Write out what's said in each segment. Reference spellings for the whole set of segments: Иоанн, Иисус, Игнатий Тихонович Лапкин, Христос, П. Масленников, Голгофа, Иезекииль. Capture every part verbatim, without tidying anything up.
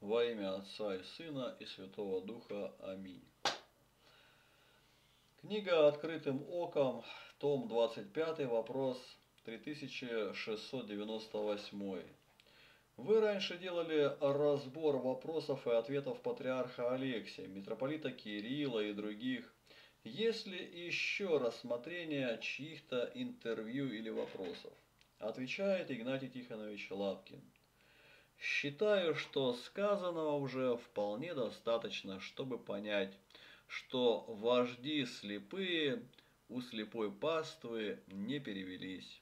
Во имя Отца и Сына и Святого Духа. Аминь. Книга «Открытым оком», том двадцать пять, вопрос три тысячи шестьсот девяносто восемь. Вы раньше делали разбор вопросов и ответов патриарха Алексия, митрополита Кирилла и других. Есть ли еще рассмотрение чьих-то интервью или вопросов? Отвечает Игнатий Тихонович Лапкин. Считаю, что сказанного уже вполне достаточно, чтобы понять, что вожди слепые у слепой паствы не перевелись.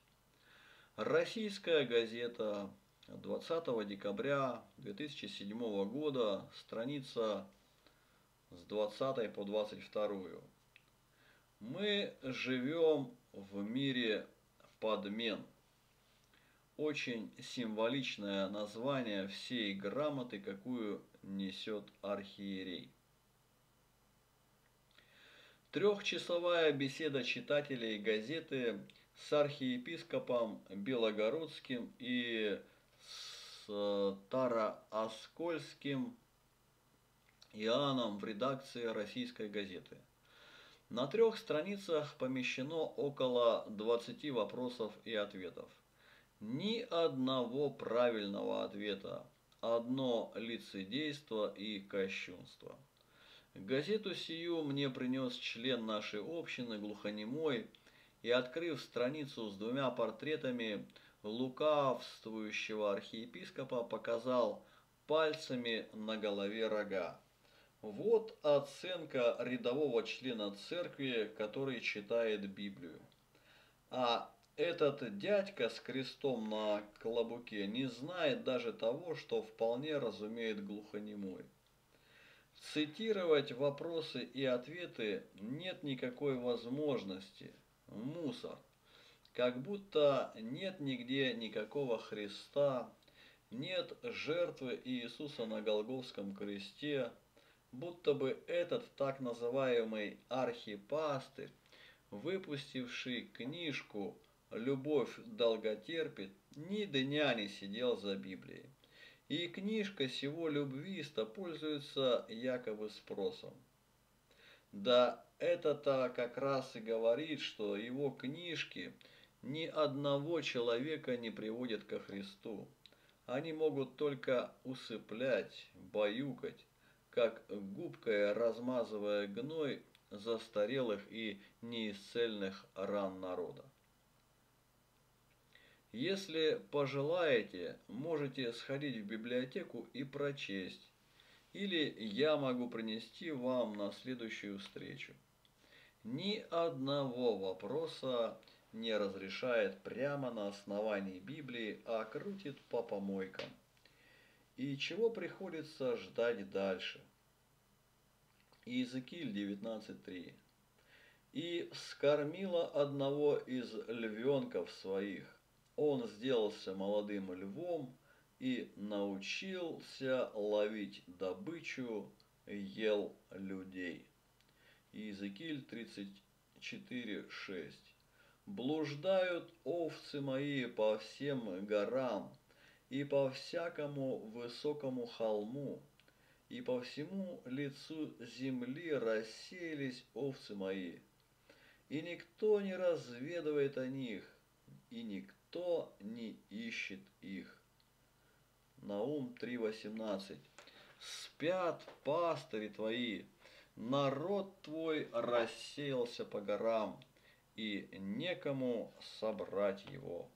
Российская газета, двадцатого декабря две тысячи седьмого года, страница с двадцатой по двадцать вторую. Мы живем в мире подмен. Очень символичное название всей грамоты, какую несет архиерей. Трехчасовая беседа читателей газеты с архиепископом Белогородским и с Старооскольским Иоанном в редакции «Российской газеты». На трех страницах помещено около двадцати вопросов и ответов. Ни одного правильного ответа, одно лицедейство и кощунство. Газету сию мне принес член нашей общины, глухонемой, и, открыв страницу с двумя портретами лукавствующего архиепископа, показал пальцами на голове рога. Вот оценка рядового члена церкви, который читает Библию. А этот дядька с крестом на клобуке не знает даже того, что вполне разумеет глухонемой. Цитировать вопросы и ответы нет никакой возможности. Мусор. Как будто нет нигде никакого Христа, нет жертвы Иисуса на Голгофском кресте, будто бы этот так называемый архипастырь, выпустивший книжку «Любовь долготерпит», ни дня не сидел за Библией. И книжка сего любвиста пользуется якобы спросом. Да это-то как раз и говорит, что его книжки ни одного человека не приводят ко Христу. Они могут только усыплять, баюкать, как губкой размазывая гной застарелых и неисцельных ран народа. Если пожелаете, можете сходить в библиотеку и прочесть, или я могу принести вам на следующую встречу. Ни одного вопроса не разрешает прямо на основании Библии, а крутит по помойкам. И чего приходится ждать дальше? Иезекииль девятнадцать три. «И вскормила одного из львенков своих. Он сделался молодым львом и научился ловить добычу, ел людей». Иезекииль тридцать четыре шесть. «Блуждают овцы мои по всем горам и по всякому высокому холму, и по всему лицу земли рассеялись овцы мои, и никто не разведывает о них, и никто не ищет их». Наум три восемнадцать. «Спят пастыри твои, народ твой рассеялся по горам, и некому собрать его».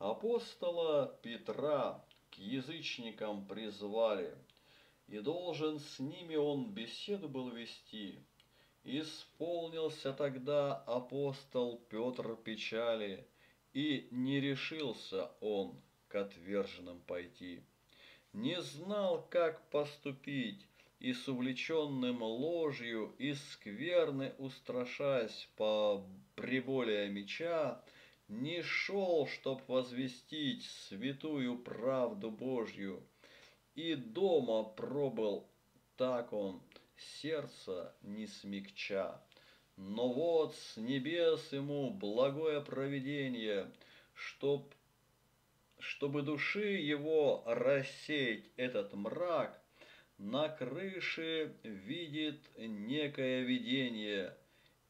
Апостола Петра к язычникам призвали, и должен с ними он беседу был вести. Исполнился тогда апостол Петр печали, и не решился он к отверженным пойти. Не знал, как поступить, и с увлеченным ложью и скверны устрашась по приболее меча, не шел, чтоб возвестить святую правду Божью, и дома пробыл так он, сердца не смягча. Но вот с небес ему благое провидение, чтоб чтобы души его рассеять этот мрак, на крыше видит некое видение,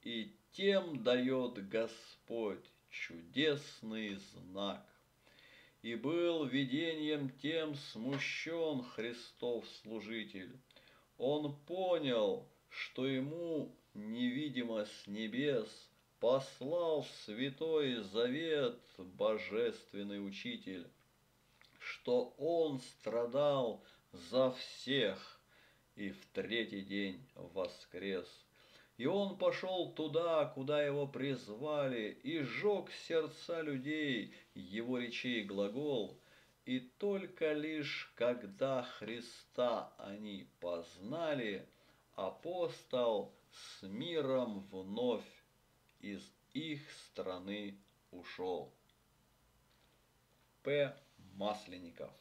и тем дает Господь чудесный знак. И был видением тем смущен Христов служитель. Он понял, что ему невидимо с небес послал Святой Завет Божественный Учитель, что он страдал за всех и в третий день воскрес. И он пошел туда, куда его призвали, и жег сердца людей его речей глагол, и только лишь когда Христа они познали, апостол с миром вновь из их страны ушел. П. Масленников.